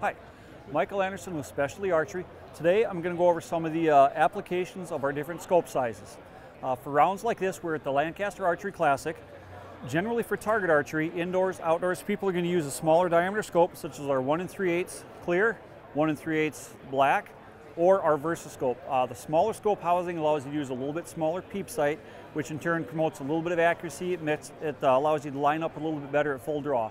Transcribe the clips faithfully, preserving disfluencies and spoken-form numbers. Hi, Michael Anderson with Specialty Archery. Today I'm going to go over some of the uh, applications of our different scope sizes. Uh, for rounds like this, we're at the Lancaster Archery Classic. Generally for target archery, indoors, outdoors, people are going to use a smaller diameter scope, such as our one and three eighths clear, one and three eighths black, or our VersaScope. Uh, the smaller scope housing allows you to use a little bit smaller peep sight, which in turn promotes a little bit of accuracy. It, makes, it uh, allows you to line up a little bit better at full draw.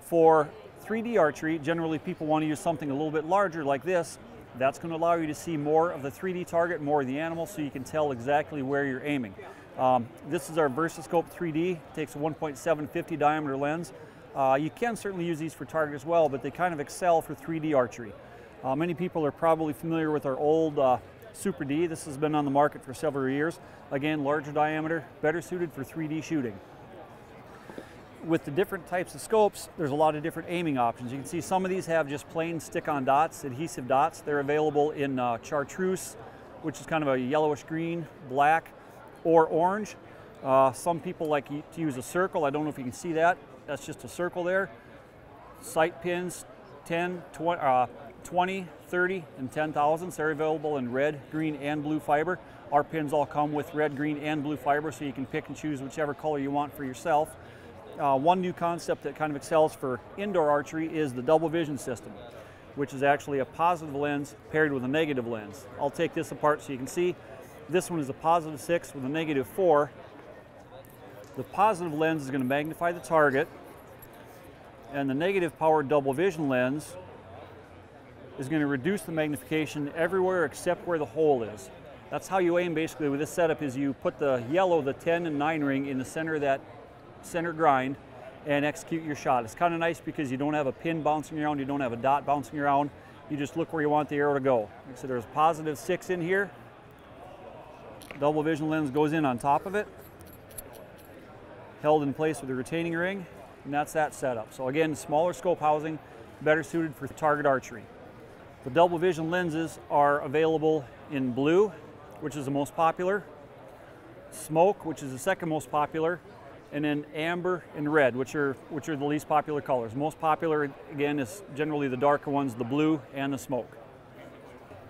For three D archery, generally people want to use something a little bit larger like this. That's going to allow you to see more of the three D target, more of the animal, so you can tell exactly where you're aiming. Um, this is our VersaScope three D. It takes a one point seven fifty diameter lens. Uh, you can certainly use these for target as well, but they kind of excel for three D archery. Uh, many people are probably familiar with our old uh, Super D. This has been on the market for several years. Again, larger diameter, better suited for three D shooting. With the different types of scopes, there's a lot of different aiming options. You can see some of these have just plain stick-on dots, adhesive dots. They're available in uh, chartreuse, which is kind of a yellowish green, black, or orange. Uh, some people like to use a circle. I don't know if you can see that. That's just a circle there. Sight pins, ten, twenty, thirty, and ten thousandths. They're available in red, green, and blue fiber. Our pins all come with red, green, and blue fiber, so you can pick and choose whichever color you want for yourself. Uh, one new concept that kind of excels for indoor archery is the double vision system, which is actually a positive lens paired with a negative lens. I'll take this apart so you can see. This one is a positive six with a negative four. The positive lens is going to magnify the target, and the negative powered double vision lens is going to reduce the magnification everywhere except where the hole is. That's how you aim basically with this setup. Is you put the yellow, the ten and nine ring in the center of that center grind and execute your shot. It's kind of nice because you don't have a pin bouncing around, you don't have a dot bouncing around, you just look where you want the arrow to go. So there's positive six in here, double vision lens goes in on top of it, held in place with a retaining ring, and that's that setup. So again, smaller scope housing, better suited for target archery. The double vision lenses are available in blue, which is the most popular, smoke, which is the second most popular, and then amber and red, which are, which are the least popular colors. Most popular, again, is generally the darker ones, the blue and the smoke.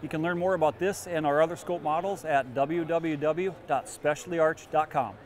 You can learn more about this and our other scope models at w w w dot specialty arch dot com.